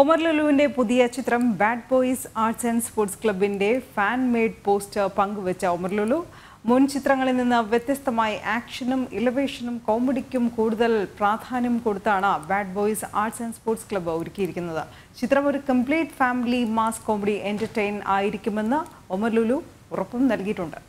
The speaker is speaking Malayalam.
ഒമർ ലുലുവിന്റെ പുതിയ ചിത്രം bad boys arts and sports ക്ലബ്ബിന്റെ ഫാൻ മെയ്ഡ് പോസ്റ്റർ പങ്കുവെച്ച ഒമർ ലുലു മുൻ ചിത്രങ്ങളിൽ നിന്ന് വ്യത്യസ്തമായി ആക്ഷനും ഇലവേഷനും കോമഡിക്കും കൂടുതൽ പ്രാധാന്യം കൊടുത്താണ് bad boys arts and sports club ഒരുക്കിയിരിക്കുന്നത്. ചിത്രം ഒരു complete family mass comedy entertain ആയിരിക്കുമെന്ന് ഒമർ ലുലു ഉറപ്പും നൽകിയിട്ടുണ്ട്.